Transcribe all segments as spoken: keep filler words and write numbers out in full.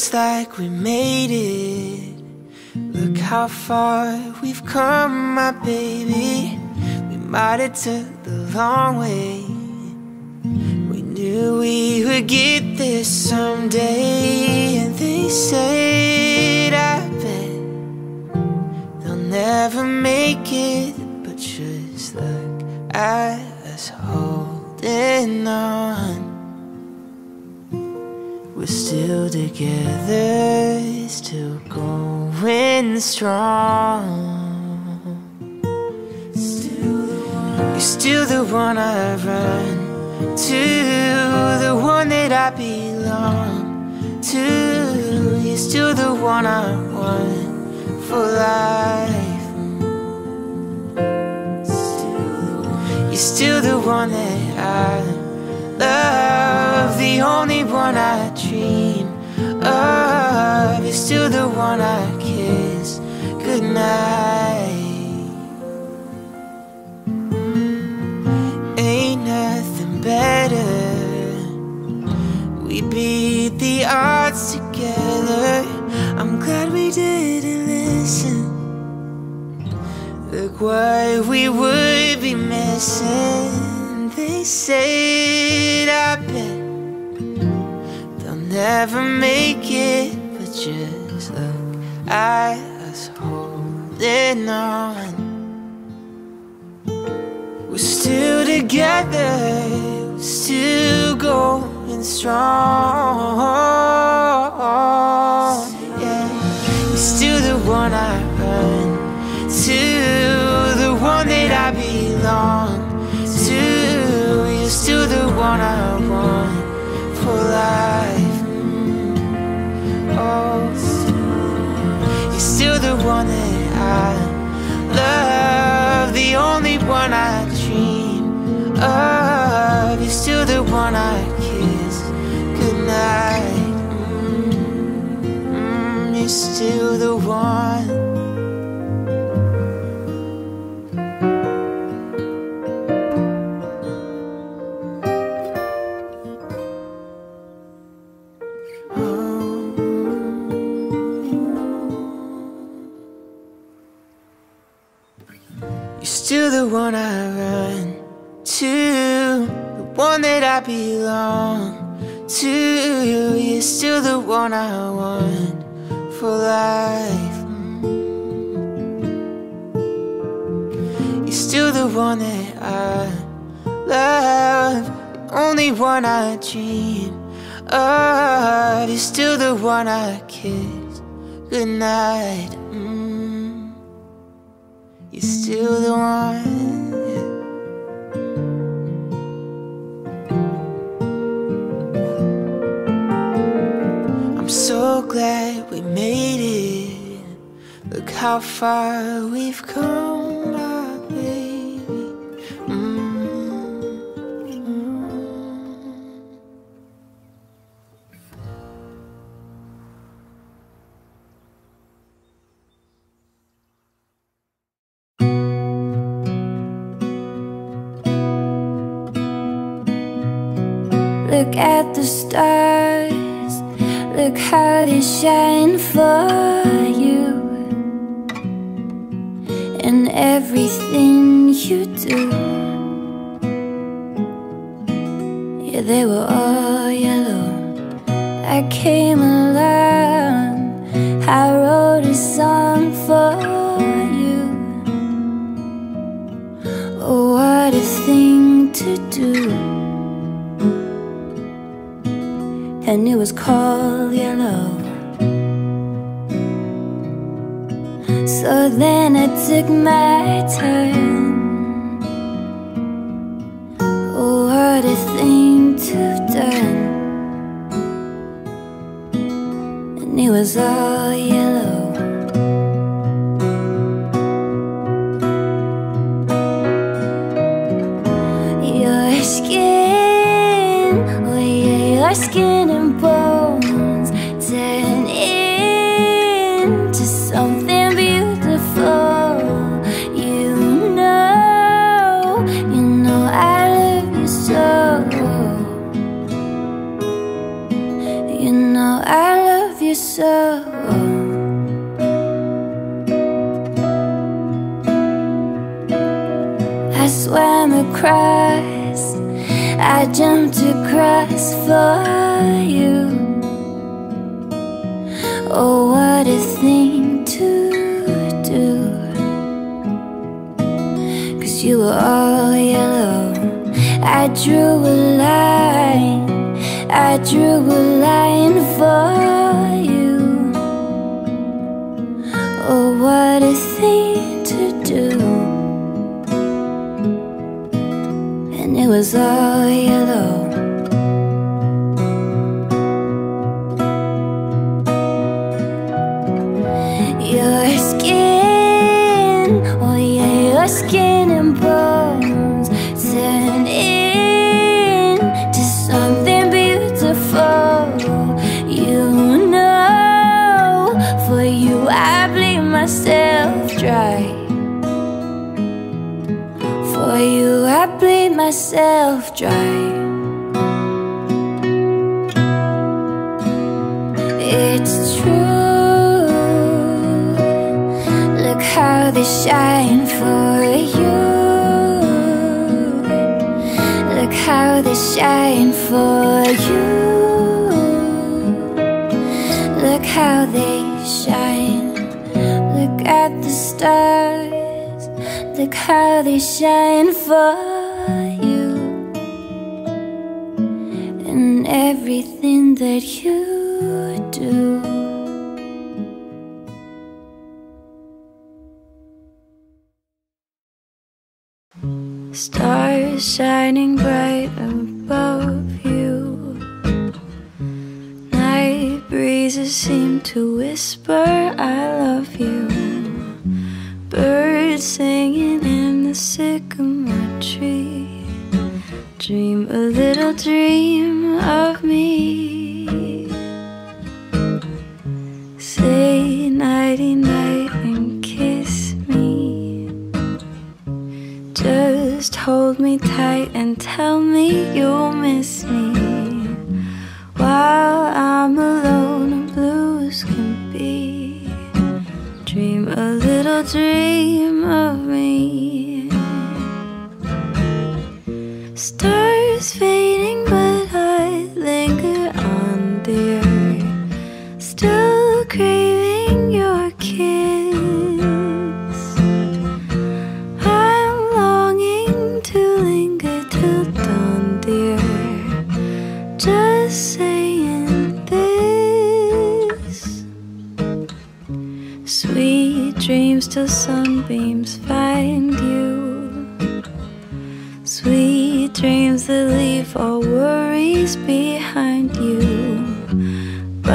looks like we made it. Look how far we've come, my baby. We might have took the long way. We knew we would get this someday. And they said, I bet they'll never make it, but just look at us holding on. We're still together, still going strong. Still the one. You're still the one I run to, the one that I belong to. You're still the one I want for life. Still the one. You're still the one that I love, the only one I dream of. You're still the one I kiss goodnight. Ain't nothing better. We beat the odds together. I'm glad we didn't listen. Look what we would be missing. They said, I bet they'll never make it, but just look at us holding on. We're still together, still going strong. Yeah. You're still the one I run to, the one that I belong. You're still the one I want for life. Mm-hmm. Oh, you're still the one that I love, the only one I dream of. You're still the one I kiss goodnight. Mm-hmm. You're still the one. You're still the one I run to, the one that I belong to. You're still the one I want for life. Mm. You're still the one that I love, the only one I dream of. You're still the one I kiss goodnight. You're still the one. I'm so glad we made it. Look how far we've come, my baby. Mm-hmm. Look at the stars, look how they shine for you. In everything you do, yeah, they were all yellow. I came along, I wrote a song for you. Oh, what a thing to do. And it was called yellow. So then I took my turn. Oh, what a thing to've done. And it was all yellow. Your skin, oh yeah, your skin and bones turn into something beautiful. You know, you know I love you so. You know I love you swam across, I jumped across for you. Oh, what a thing to do, 'cause you were all yellow. I drew a line, I drew a line for you. Oh, what a thing to do. It was all yellow. Your skin, oh yeah, your skin and bones turned into something beautiful. You know, for you I bleed myself dry. For you I bleed myself dry. It's true, look how they shine for you. Look how they shine for you. Look how they shine. Look at the stars. Look how they shine for you. And everything that you do. Stars shining bright above you. Night breezes seem to whisper, I love you. Birds singing in the sycamore tree. Dream a little dream of me. Say nighty night and kiss me. Just hold me tight and tell me you'll miss me. While I'm alone and blue as can be. Dream a little dream of me. Stars fading, but I linger on, dear. Still craving your kiss. I'm longing to linger till dawn, dear. Just say. Dreams till sunbeams find you. Sweet dreams that leave all worries behind you. But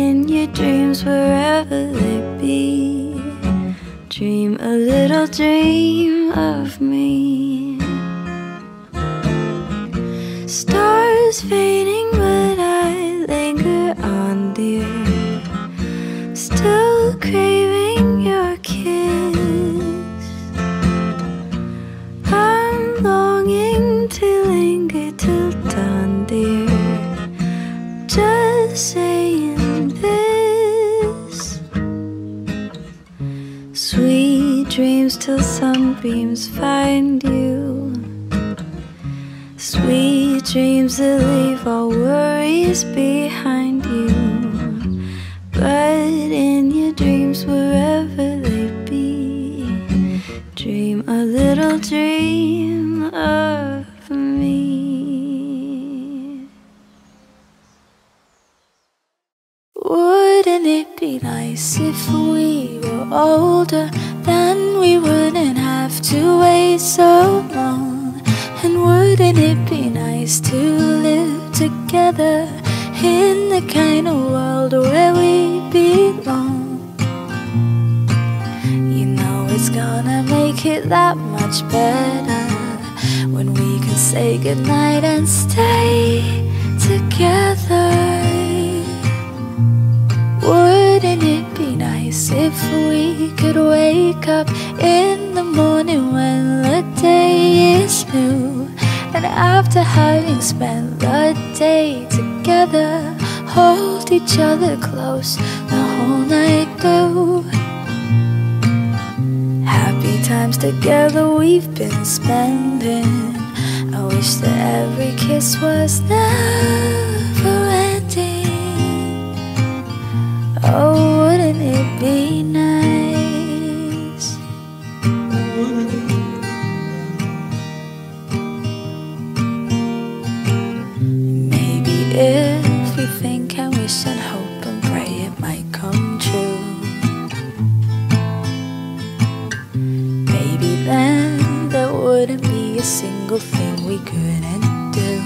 in your dreams, wherever they be, dream a little dream of me. Stars fading, but I linger on, dear. Still craving your kiss. I'm longing to linger till dawn, dear. Just saying this. Sweet dreams till sunbeams find you. Sweet dreams that leave all worries behind you. But in your dreams, wherever they be, dream a little dream of me. Wouldn't it be nice if we were older? Then we wouldn't have to wait so long. And wouldn't it be nice to live together in the kind of world where we belong? You know it's gonna make it that much better when we can say goodnight and stay together. Wouldn't it be nice if we could wake up in the morning when the day is new? And after having spent the day together, hold each other close the whole night through. Happy times together we've been spending. I wish that every kiss was never ending. Oh, wouldn't it be nice? Maybe if we think and wish and hope and pray, it might come true. Maybe then there wouldn't be a single thing we couldn't do.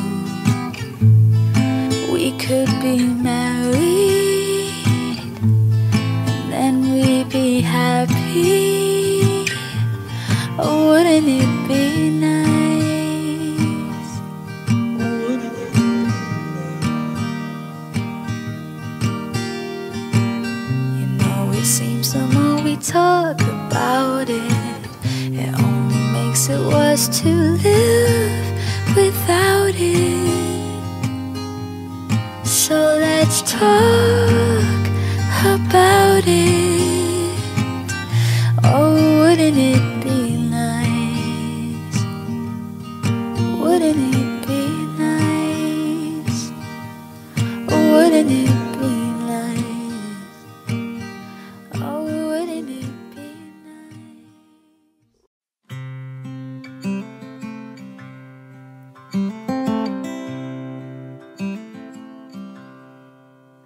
We could be married, and then we'd be happy. Oh, wouldn't it be nice? You know, it seems the more we talk about it, it only makes it worse to live without it. So let's talk about it. Oh, wouldn't it be nice? Wouldn't it be nice? Oh, wouldn't it be nice? Oh, wouldn't it be nice?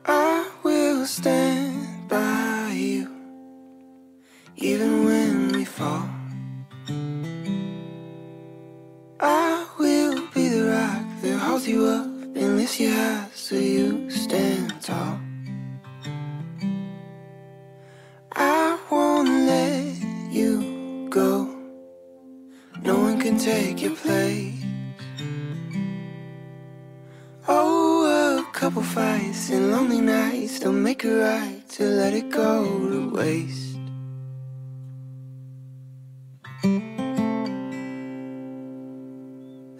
I will stand by you, even when we fall. I will be the rock that holds you up and lifts you high, so you stand tall. I won't let you go. No one can take your place. Oh, a couple fights and lonely nights don't make it right to let it go to waste.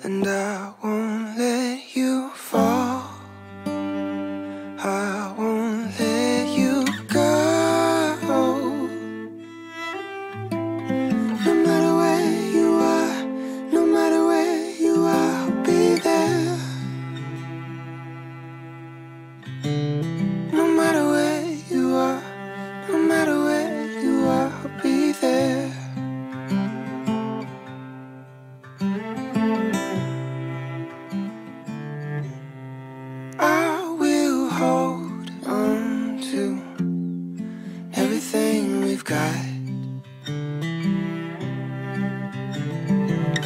And I won't let you fall. I won't let you go. No matter where you are, no matter where you are, I'll be there. No matter where you are, no matter where you are, I'll be there. I will hold on to everything we've got.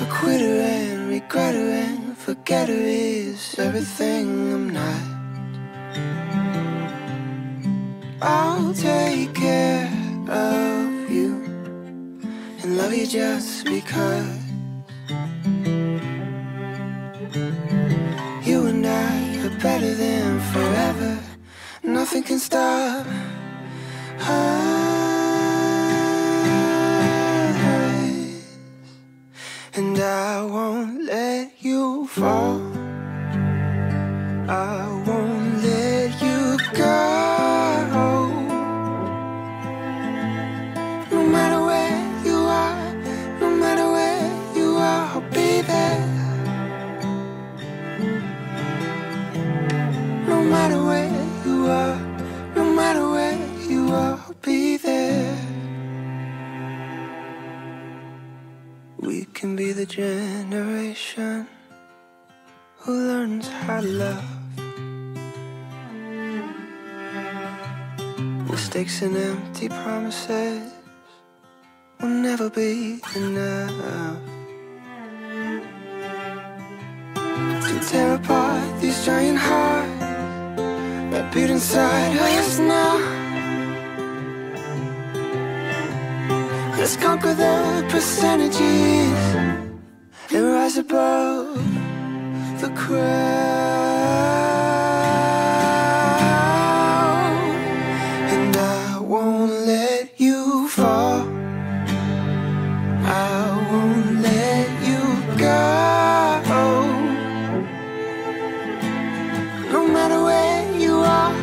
A quitter and regretter and forgetter is everything I'm not. I'll take care of you and love you just because. You and I are better than forever. Nothing can stop us. And I won't let you fall. I won't let you go. We can be the generation who learns how to love. Mistakes and empty promises will never be enough to tear apart these giant hearts that beat inside us now. Let's conquer the percentages and rise above the crowd. And I won't let you fall. I won't let you go. No matter where you are,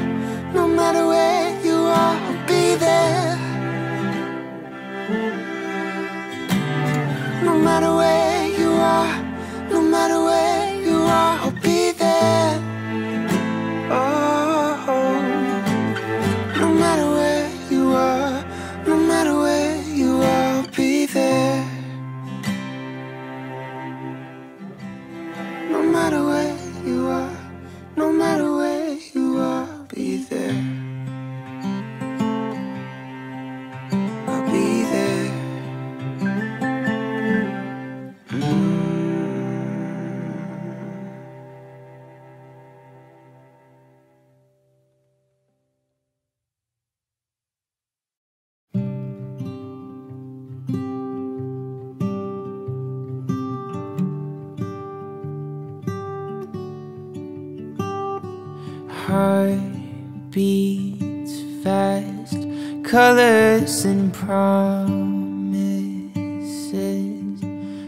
no matter where you are, I'll be there. matter where you are, I'll be there. Oh, oh. No matter where you are, no matter where you are, I'll be there. No matter where you are, no matter where you are, I'll be there. Heart beats fast, colors and promises.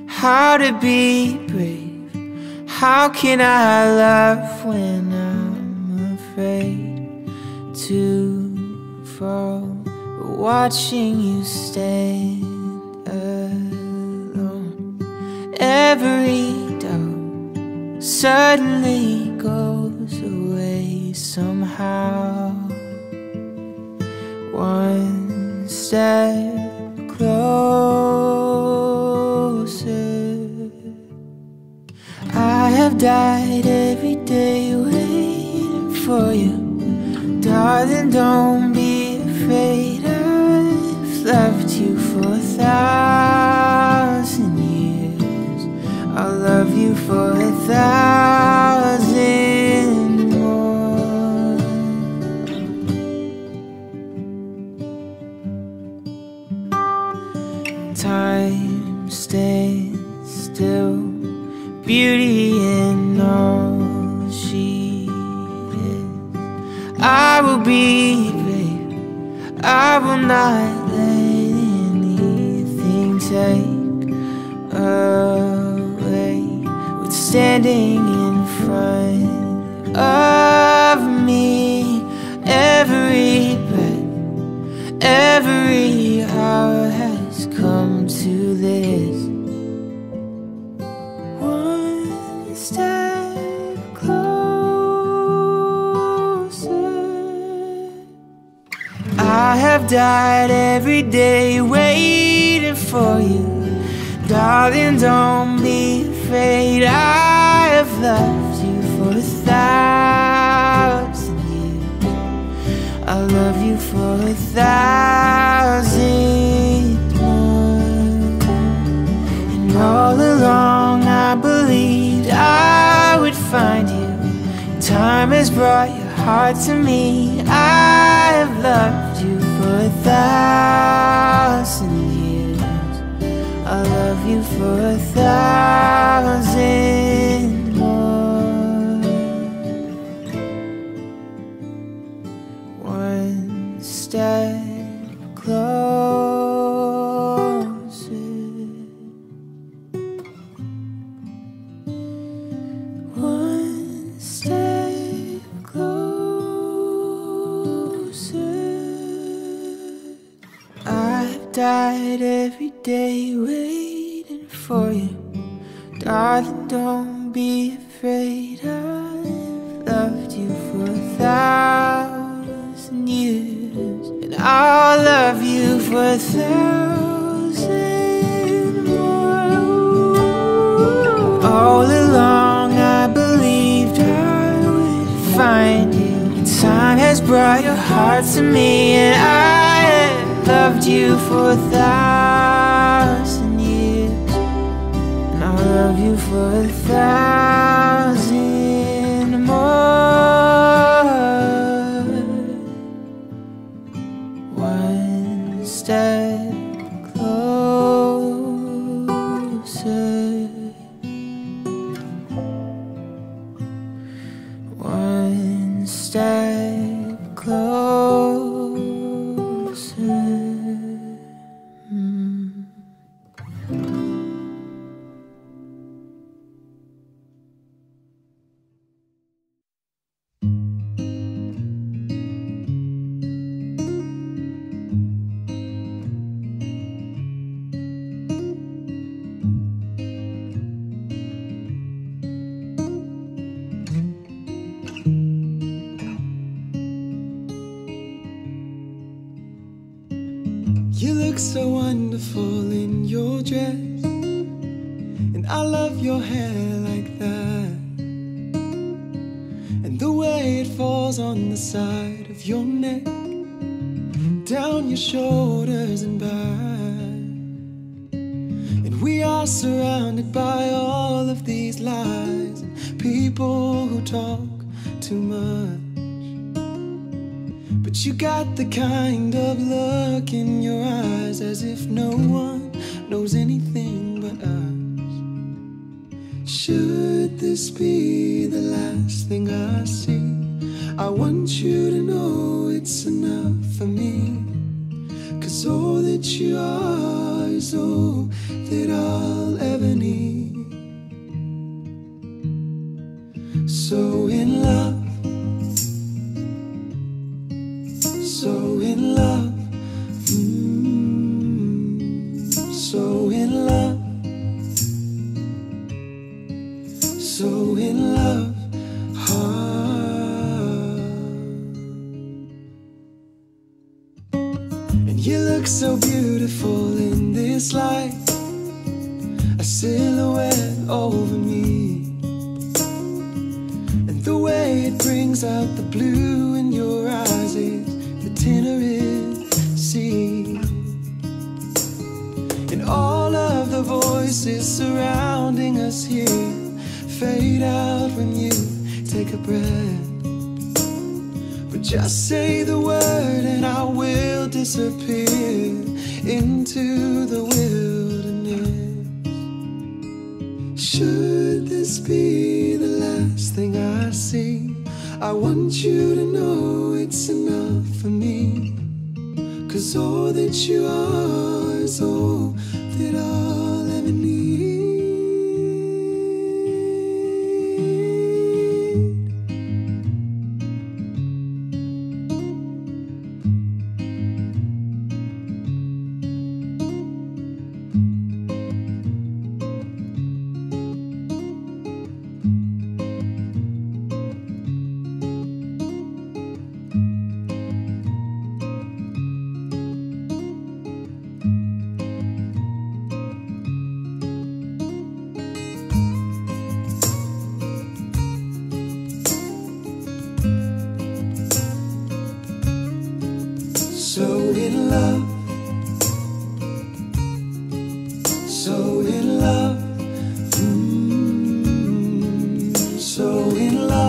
How to be brave? How can I laugh when I'm afraid to fall? Watching you stand alone. Every doubt suddenly goes away somehow. One step closer. I have died every day waiting for you. Darling, don't be afraid. I've loved you for a thousand years. I'll love you for a thousand. Time stands still, beauty in all she is. I will be brave, I will not let anything take away what's standing in front of me. Every breath, every hour has come to this. One step closer. I have died every day waiting for you. Darling, don't be afraid. I have loved you for a thousand years. I'll love you for a thousand. All along I believed I would find you. Time has brought your heart to me. I have loved you for a thousand years. I'll love you for a thousand more. One step closer. Died every day waiting for you. Darling, don't be afraid. I've loved you for a thousand years, and I'll love you for a thousand more. All along I believed I would find you. Time has brought your heart to me, and I have loved you for a thousand years, and I'll love you for a thousand more. One step closer. One step closer. look so wonderful in your dress, and I love your hair like that, and the way it falls on the side of your neck, down your shoulders and back. And we are surrounded by all of these lies and people who talk too much, but you got the kind of look in your eyes as if no one knows anything but us. Should this be the last thing I see, I want you to know it's enough for me, 'cause all that you are is all that I'll ever need. So in love, so in love, mm, so in love, so in love, ah. And you look so beautiful in this light, a silhouette over me, and the way it brings out the blue in your eyes is sea. And all of the voices surrounding us here fade out when you take a breath, but just say the word and I will disappear into the wilderness. Should this be the last thing I see, I want you to know it's enough for me, 'cause all that you are is all that I'll ever need. So in love, so in love, mm,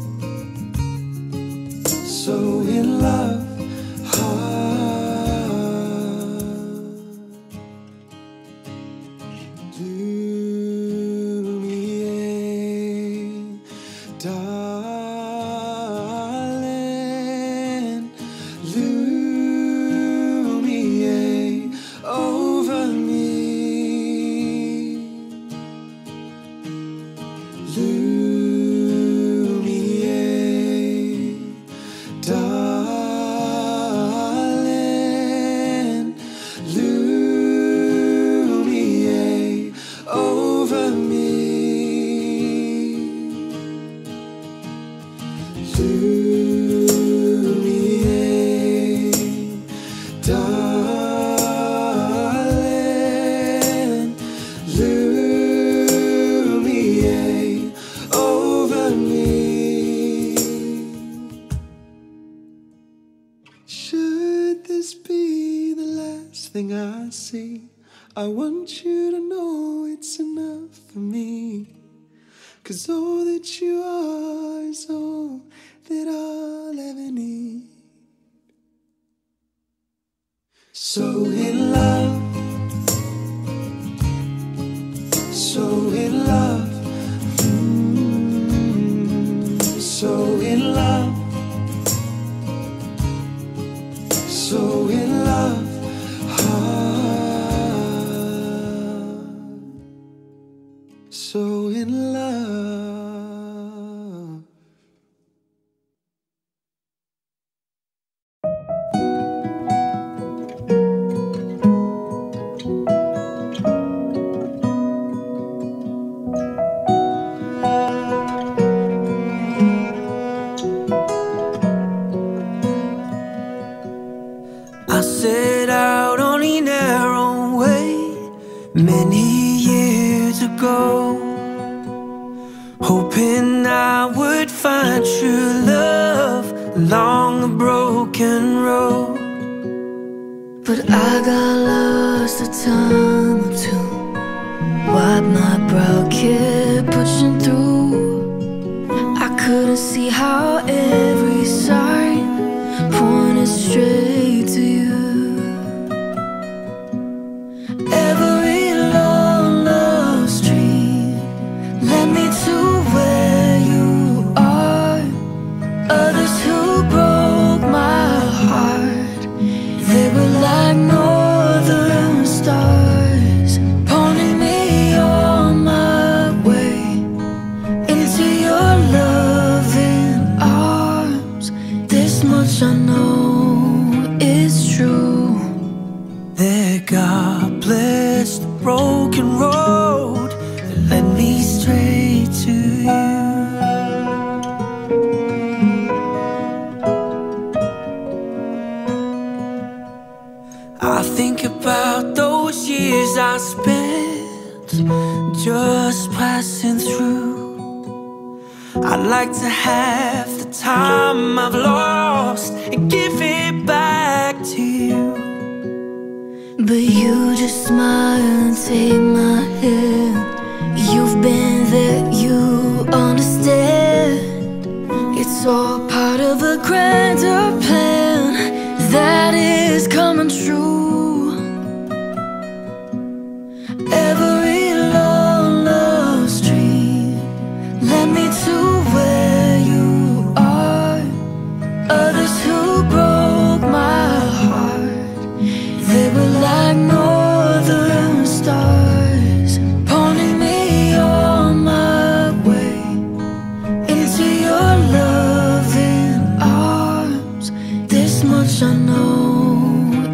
so in love, so in love, ah. Lumiere, Lumiere, darling, Lumiere over me, Lumiere, darling. Should this be the last thing I see, I want you to know it's enough for me, 'cause all that you are is all that I'll ever need. So in love, so in love, mm, so in love, so in love, ah, so in love. I said I Many years ago, hoping I would find true love along the broken road, but I got lost a time or two. Wiped my brow, kept pushing through. I couldn't see how every sign pointed straight to you. Every long love street led me to where you are. Others who broke my heart, they were like northern stars. I know it's true that God blessed the broken road that led me straight to you. I think about those years I spent just passing through. I'd like to have the time I've lost and give it back to you, but you just smile and take my hand. You've been there, you understand. It's all part of a grander plan that is coming true. Every long love street led me to others who broke my heart, they were like northern stars, pointing me on my way into your loving arms. This much I know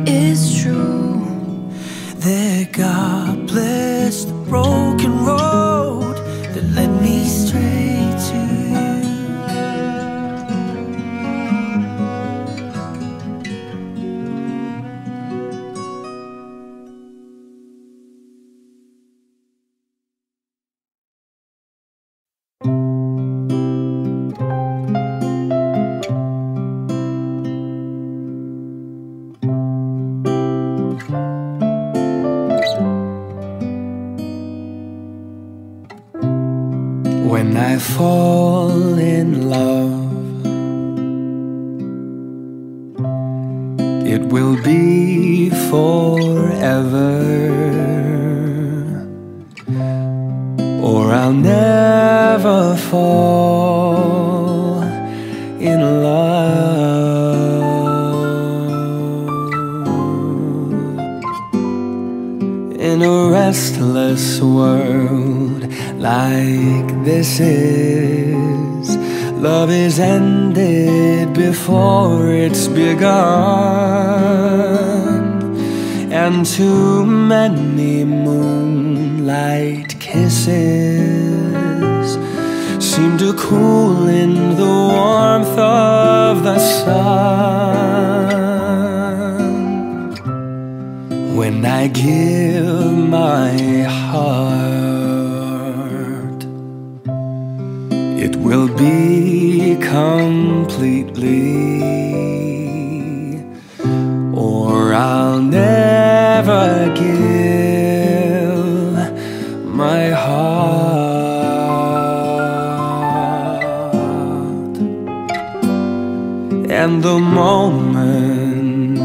is true, that God blessed the broken road that led me straight to you. When I fall in love, it will be forever, or I'll never fall in love. In a restless world like this is, love is ended before it's begun, and too many moonlight kisses seem to cool in the warmth of the sun. When I give my heart, it will be completely, or I'll never give my heart. And the moment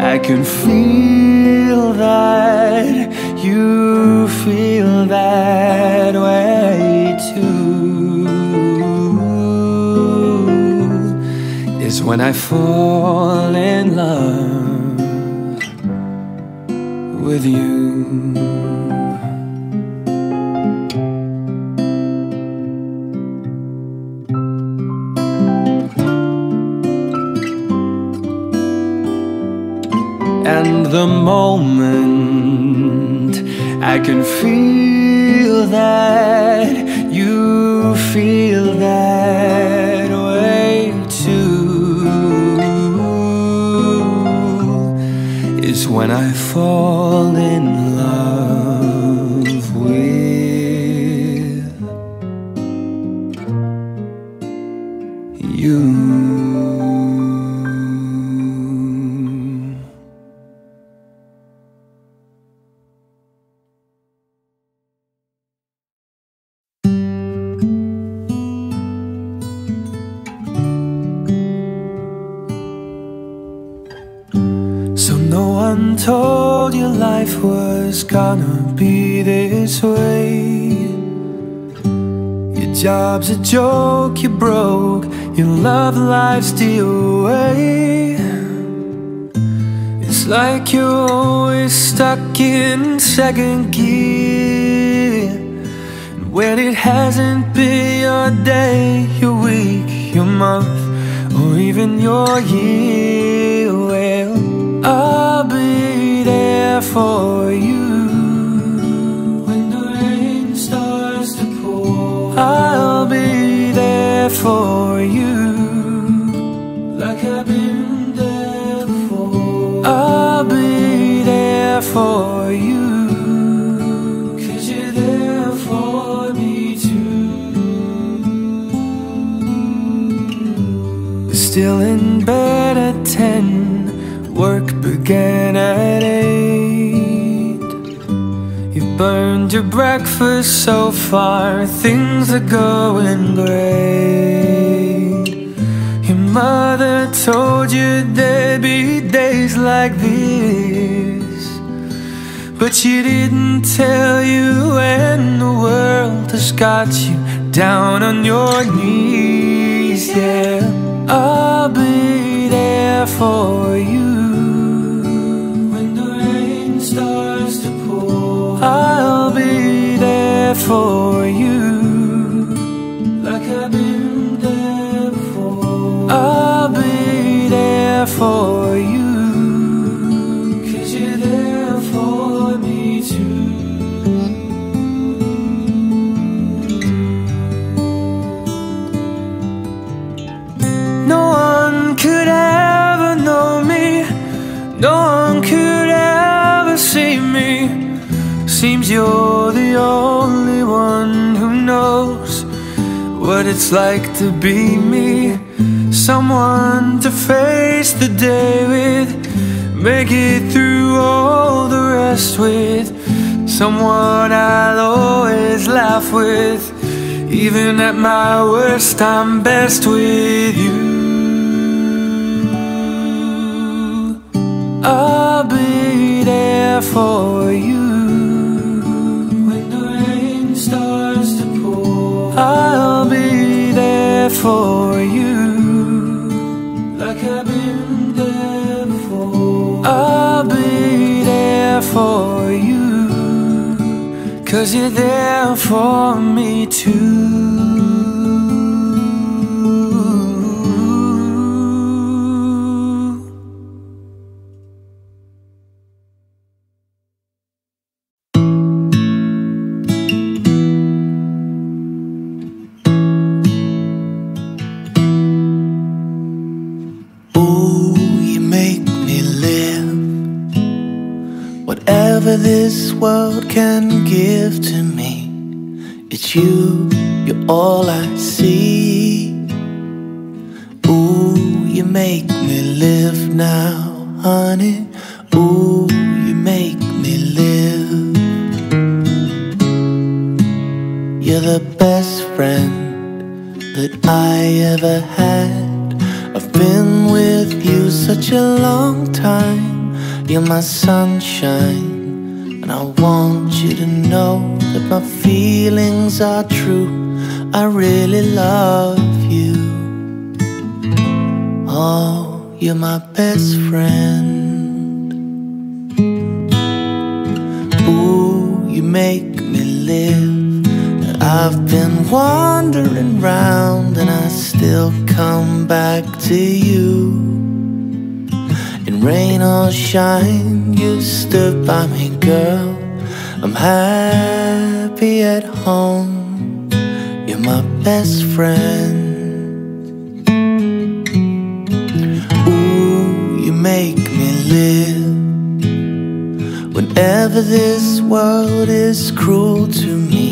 I can feel that, you feel that way too, is when I fall in love with you. And the moment I can feel that, you feel that way too, is when I fall in love. life was gonna be this way. Your job's a joke, you're broke, your love life's steal away. It's like you're always stuck in second gear, and when it hasn't been your day, your week, your month, or even your year, well, I'll be there for you. When the rain starts to pour, I'll be there for you. Like I've been there before, I'll be there for you. Still in bed at ten, work began at eight. You've burned your breakfast so far, things are going great. Your mother told you there'd be days like this, but she didn't tell you when the world has got you down on your knees, yeah. I'll be there for you. When the rain starts to pour, I'll be there for you. Like I've been there before, I'll be there for you. 'Cause you're there for me too. No one could ever know me, no one could ever see me. Seems you're the only one who knows what it's like to be me. Someone to face the day with, make it through all the rest with. Someone I'll always laugh with, even at my worst I'm best with you. I'll be there for you. When the rain starts to pour, I'll be there for you. Like I've been there before, I'll be there for you. 'Cause you're there for me too. This world can give to me, it's you, you're all I see. Ooh, you make me live now, honey. Ooh, you make me live. You're the best friend that I ever had. I've been with you such a long time. You're my sunshine, and I want you to know that my feelings are true. I really love you. Oh, you're my best friend. Ooh, you make me live. I've been wandering round and I still come back to you. Rain or shine, you stood by me, girl. I'm happy at home. You're my best friend. Ooh, you make me live. Whenever this world is cruel to me,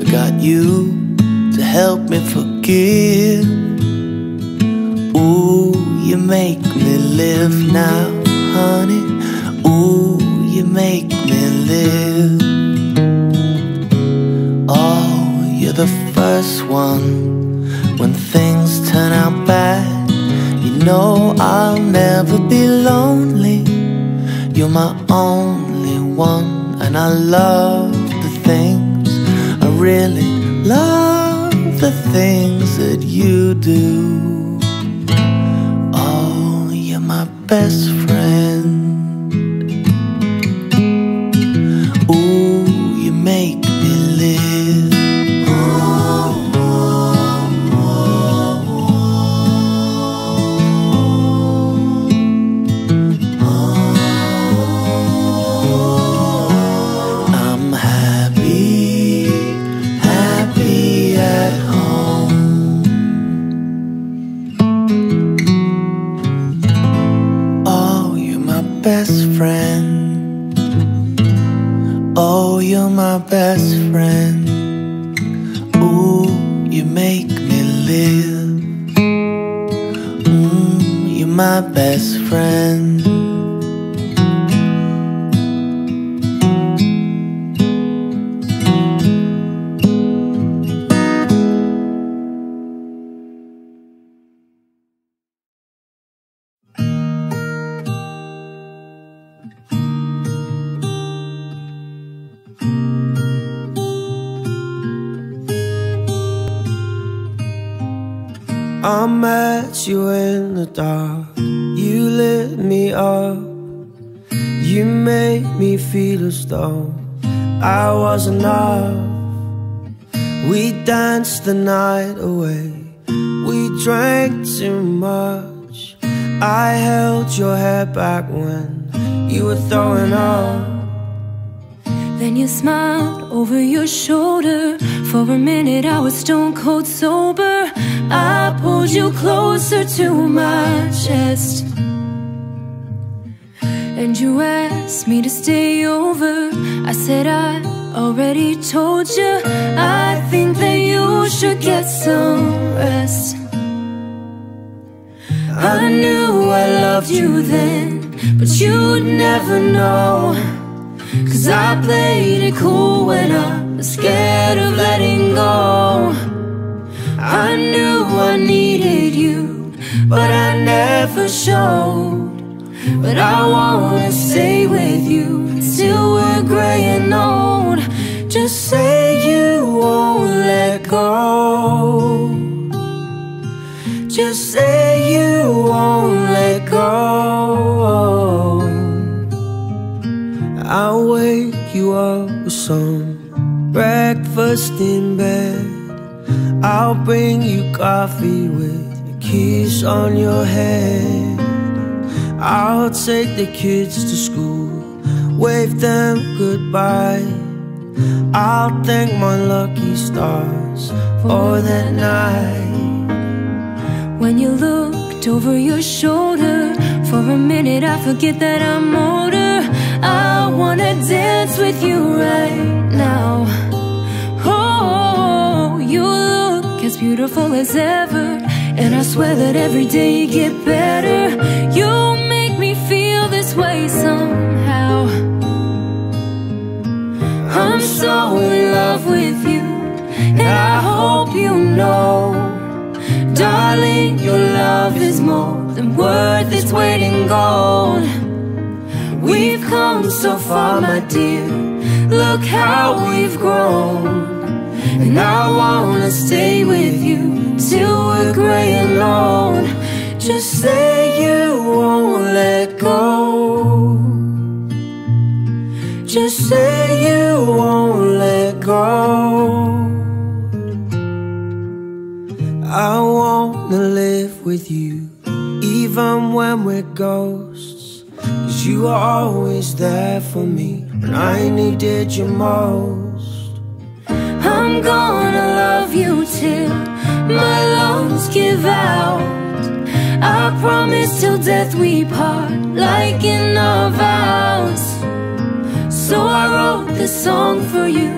I got you to help me forgive. Ooh, you make me live now, honey. Ooh, you make me live. Oh, you're the first one when things turn out bad. You know I'll never be lonely. You're my only one And I love the things, I really love the things that you do. Oh, you're my best friend. Ooh, you make me live. Best friend, oh, you're my best friend. Ooh, you make me live. Mm, you're my best friend. I met you in the dark, you lit me up. You made me feel as though I was enough. We danced the night away, we drank too much. I held your hair back when you were throwing up. Then you smiled over your shoulder. For a minute I was stone cold sober. I pulled you closer to my chest, and you asked me to stay over. I said I already told you, I think that you should get some rest. I knew I loved you then, but you'd never know, 'cause I played it cool when I was scared of letting go. I knew I needed you, but I never showed. But I wanna stay with you till we're gray and old. Just say you won't let go. Just say you won't let go. I'll wake you up with some breakfast in bed. I'll bring you coffee with a kiss on your head. I'll take the kids to school, wave them goodbye. I'll thank my lucky stars for that night. When you looked over your shoulder, for a minute I forget that I'm older. I wanna dance with you right now. Oh, you look as beautiful as ever, and I swear that every day you get better. You make me feel this way somehow. I'm so in love with you, and I hope you know, darling, your love is more than worth its weight in gold. We've come so far, my dear, look how we've grown. And I wanna stay with you till we're gray and old. Just say you won't let go. Just say you won't let go. I wanna live with you, even when we're ghosts. You were always there for me when I needed you most. I'm gonna love you till my lungs give out. I promise till death we part, like in our vows. So I wrote this song for you,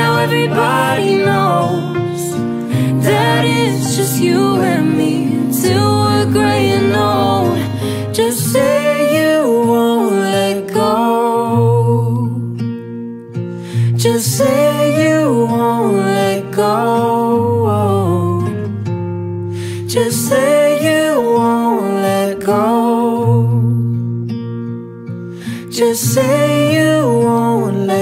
now everybody knows that it's just you and me till we're gray and old. Just say just say you won't let go. Just say you won't let go. Just say you won't let go.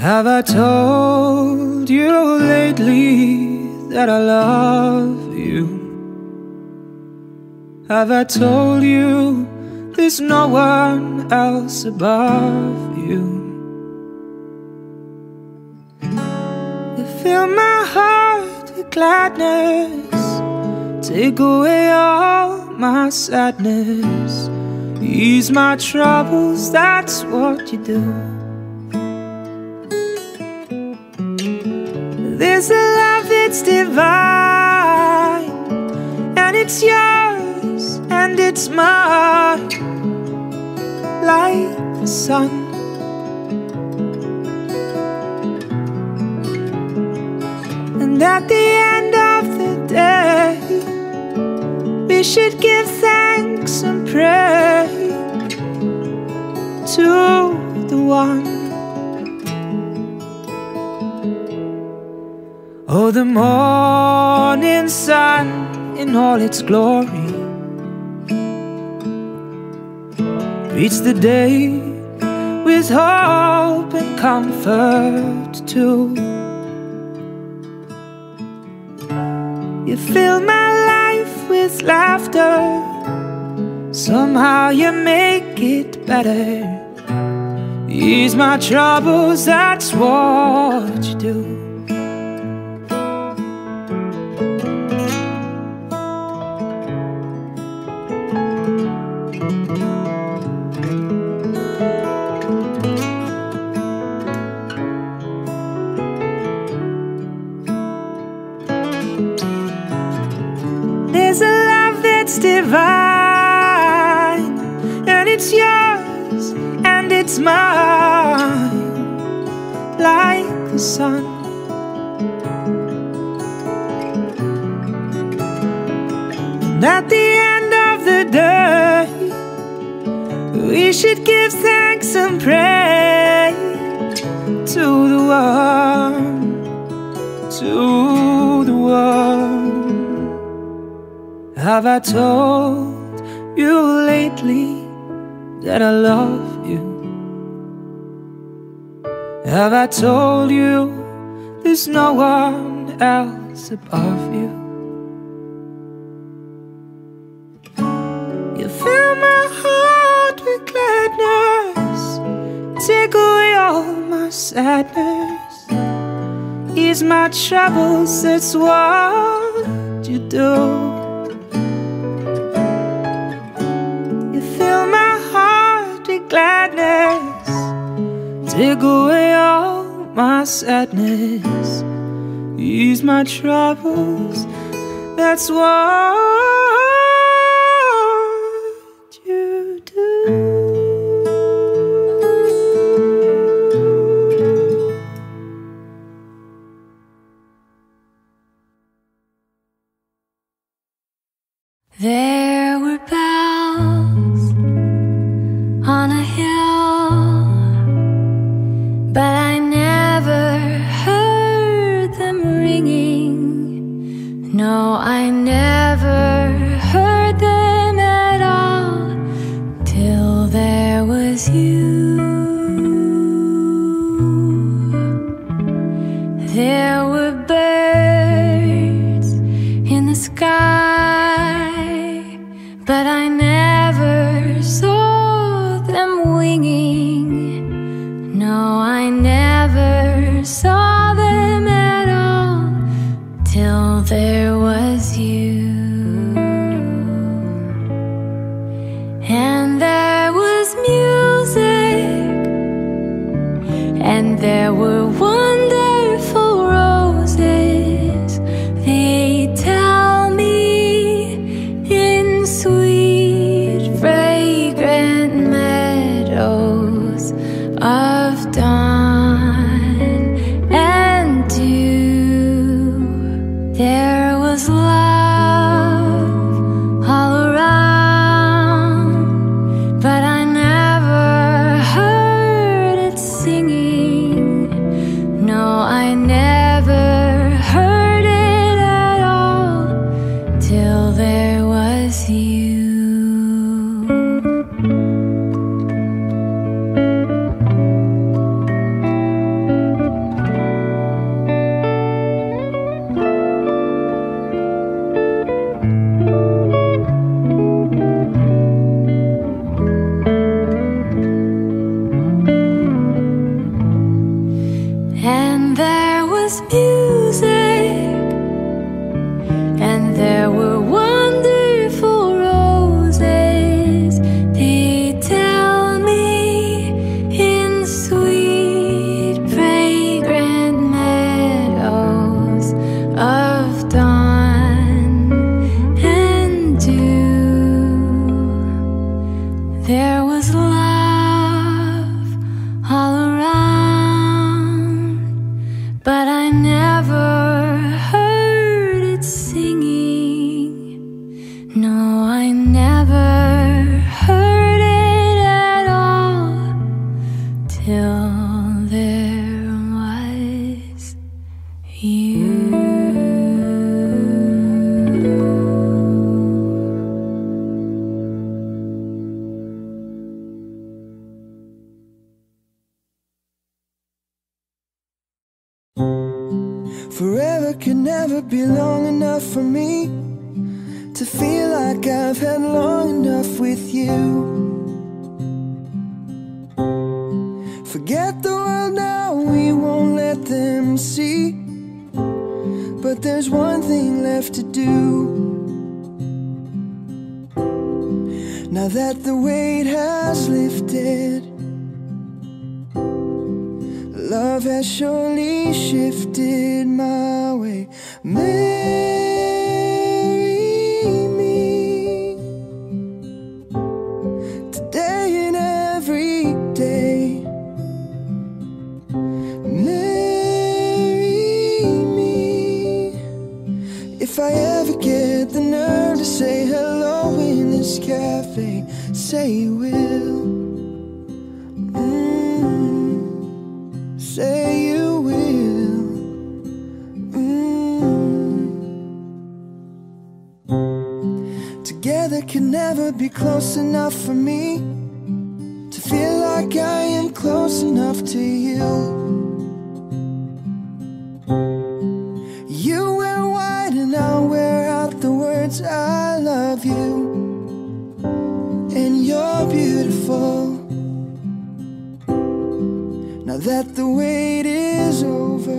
Have I told you lately that I love you? Have I told you there's no one else above you? You fill my heart with gladness, take away all my sadness, ease my troubles, that's what you do. There's a love that's divine, and it's yours and it's mine, like the sun. And at the end of the day, we should give thanks and pray to the one. Oh, the morning sun in all its glory greets the day with hope and comfort too. You fill my life with laughter, somehow you make it better, ease my troubles, that's what you do. There's a love that's divine, and it's yours and it's mine, like the sun. And at the end of the day, we should give thanks and pray to the one, to the one. Have I told you lately that I love you? Have I told you there's no one else above you? You fill my heart with gladness, take away all my sadness, ease my troubles, that's what you do. Gladness, take away all my sadness, ease my troubles, that's what you do. There were bells on a hill, but I never heard them ringing. No, I never heard them at all, till there was you. There were birds in the sky, but I never saw them winging. No, I never saw them at all, till there was you. And there was music, and there were wonderful roses. They tell me in sweet, fragrant meadows of dawn and dew. There was love all around, but I never heard it singing. No, I never heard it at all, till there was you. never be long enough for me to feel like I've had long enough with you. Forget the world now, we won't let them see, but there's one thing left to do. Now that the weight has lifted, love has surely shifted my way. Marry me today and every day. Marry me. If I ever get the nerve to say hello in this cafe, say you will. Say you will. Mm. Together can never be close enough for me to feel like I am close enough to you. You wear white and I'll wear out the words I love you, and you're beautiful. Now that the wait is over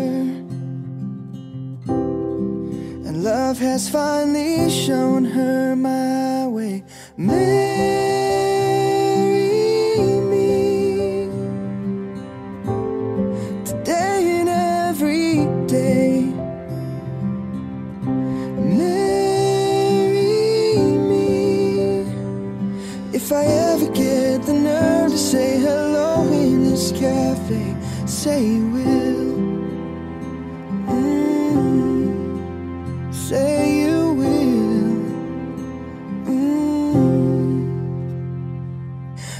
and love has finally shown her my way, marry me today and every day. Marry me. If I ever get the nerve to say hello in this cafe, say you will. Mm. Say you will. Mm.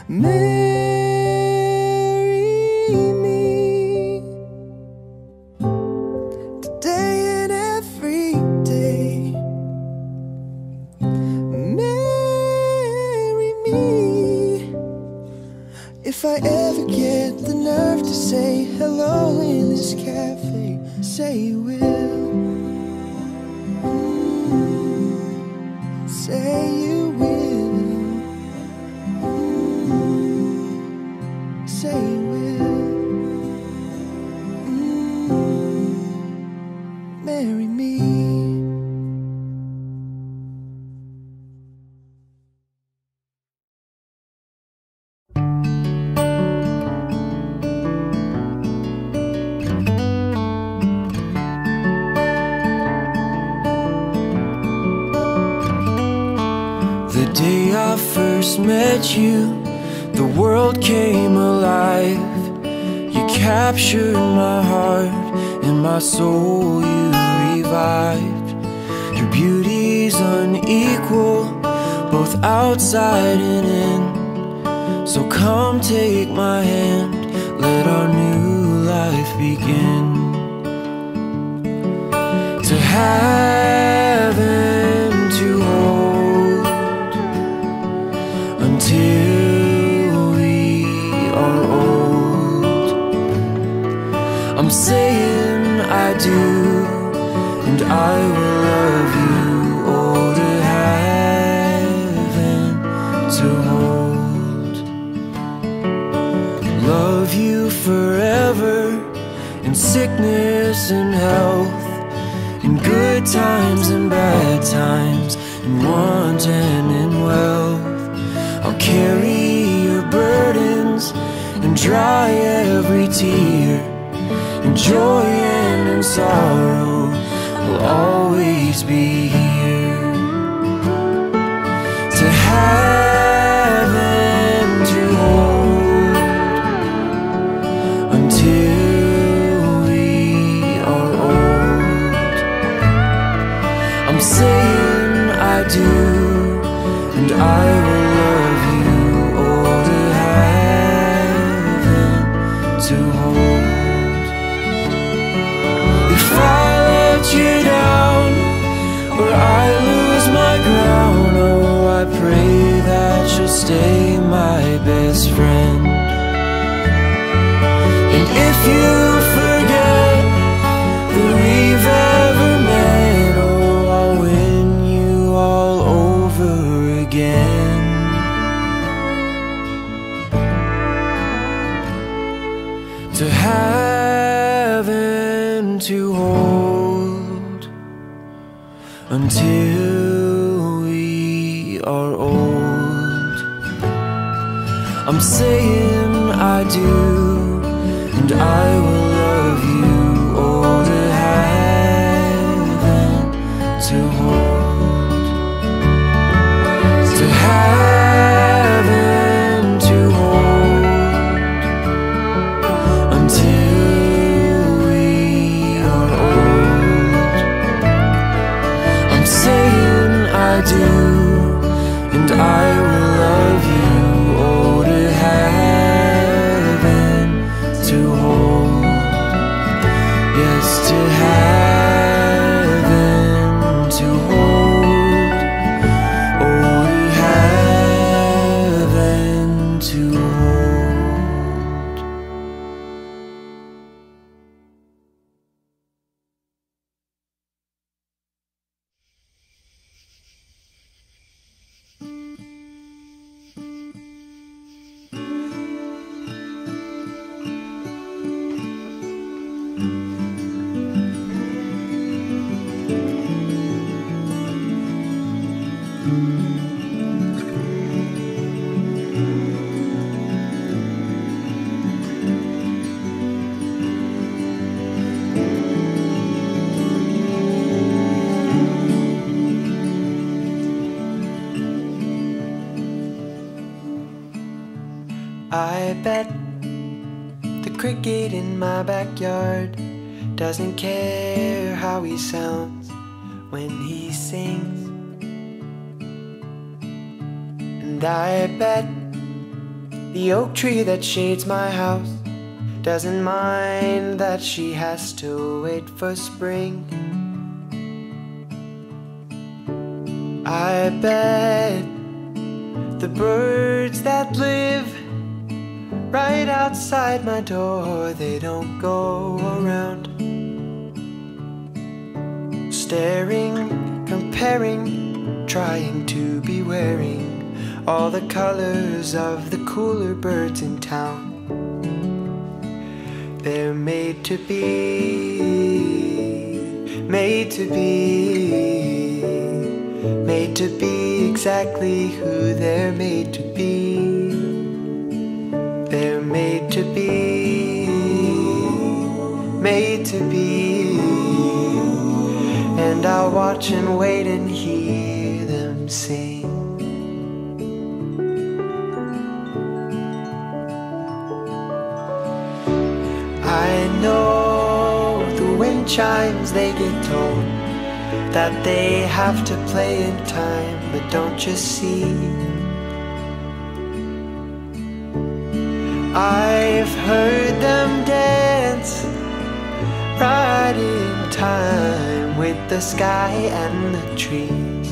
Marry me today and every day. Marry me. If I ever get the nerve to say hello in this cafe, say you will. Mm. Say you will. Mm. Say you will. Mm. Marry me. Met you, the world came alive. You captured my heart and my soul you revived. Your beauty's unequal, both outside and in. So come take my hand, let our new life begin. To heaven till we are old, I'm saying I do, and I will love you all to heaven to hold. Love you forever, in sickness and health, in good times and bad times, in want and in wealth. I'll carry your burdens and dry every tear. In joy and in sorrow, we'll always be here. To heaven to hold until we are old. I'm saying I do, and I will love you all to heaven to hold. If I let you down or I lose my ground, oh, I pray that you'll stay my best friend. And if you forget that we've ever met, until we are old. I'm saying I do, and I will love you all to heaven to hold, to heaven to hold until. I do, and I will love you all to heaven to hold, yes, to heaven to hold, all to heaven to hold. I bet the cricket in my backyard doesn't care how he sounds when he sings. And I bet the oak tree that shades my house doesn't mind that she has to wait for spring. I bet the birds that live right outside my door, they don't go around staring, comparing, trying to be wearing all the colors of the cooler birds in town. They're made to be, made to be, made to be exactly who they're made to be. They're made to be, made to be, and I'll watch and wait and hear them sing. I know the wind chimes, they get told that they have to play in time, but don't you see? I've heard them dance right in time with the sky and the trees.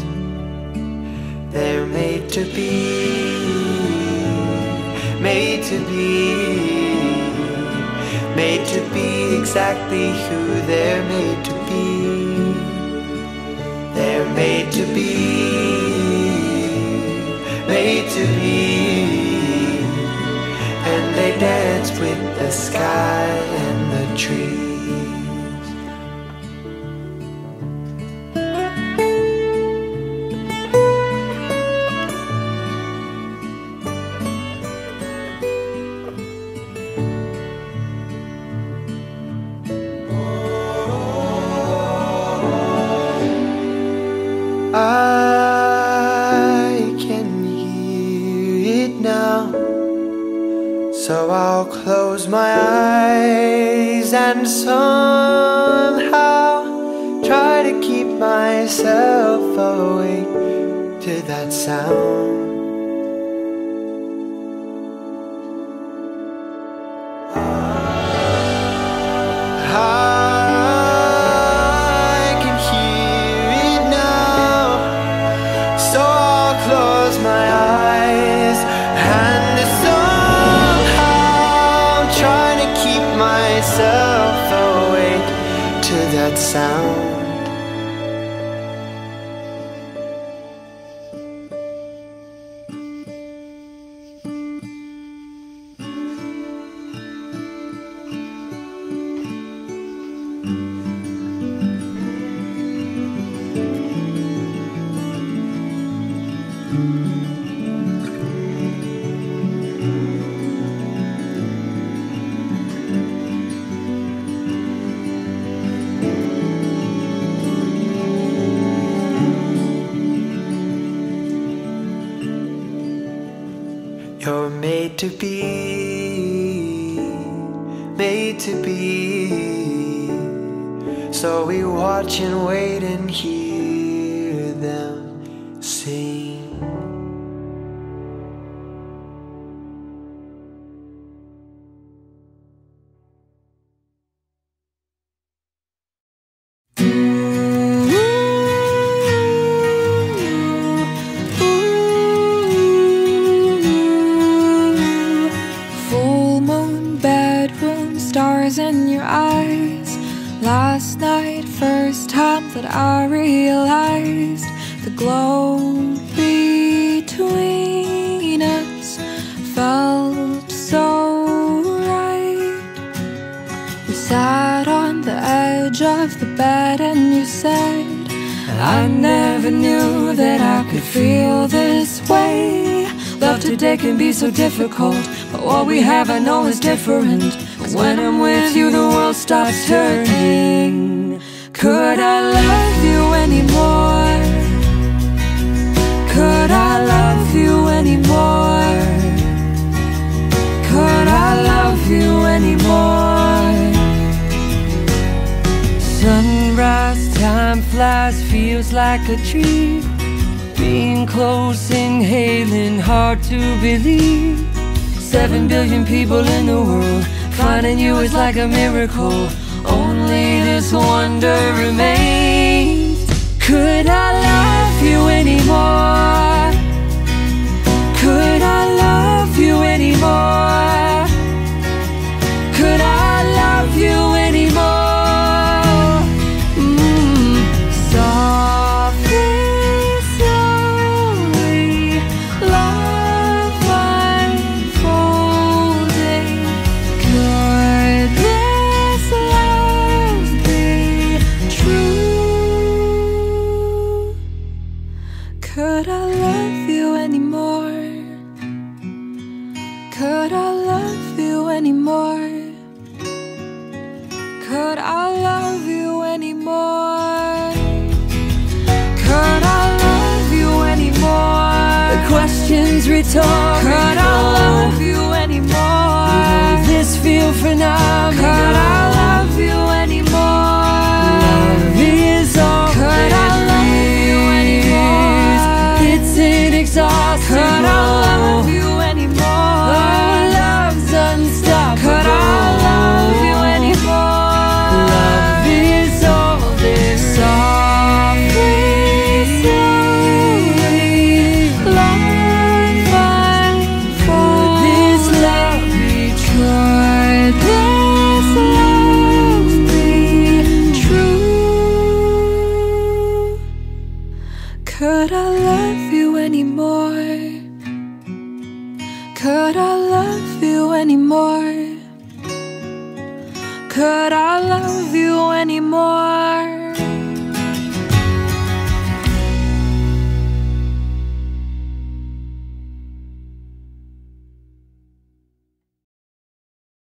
They're made to be, made to be, made to be exactly who they're made to be. They're made to be, made to be, and they dance with the sky and the trees. I can hear it now, so I'll close my eyes and somehow try to keep myself awake to that sound. I can hear it now, so I'll close my eyes and myself awake to that sound. Mm-hmm. made to be, made to be. So we watch and wait and hear them sing. Last night, first time that I realized the glow between us felt so right. We sat on the edge of the bed and you said, I never knew that I could feel this way. Love today can be so difficult, but what we have I know is different. When I'm with you, the world stops turning. Could I love you anymore? Could I love you anymore? Could I love you anymore? Sunrise, time flies, feels like a dream. Being close, inhaling, hard to believe. Seven billion people in the world, finding you is like a miracle. Only this wonder remains. Could I love you anymore? Could I love you anymore? Could I love you anymore? Mm-hmm. Softly, slowly, love unfolding. Could this love be true? Could I love you anymore? Could I love you anymore? Could I love you anymore? Could I love you anymore? The question's rhetorical. Could I love you anymore? This feel phenomenal. Could I love you anymore? Love is all. Could I love you anymore? It's inexhaustible. Could I love you anymore? Our love's unstoppable. Could I love you anymore? Love is all this. Softly, slowly, love unfolds. Could this love be true? Could this love be true? Could I love you anymore? Could I love you anymore? Could I love you anymore?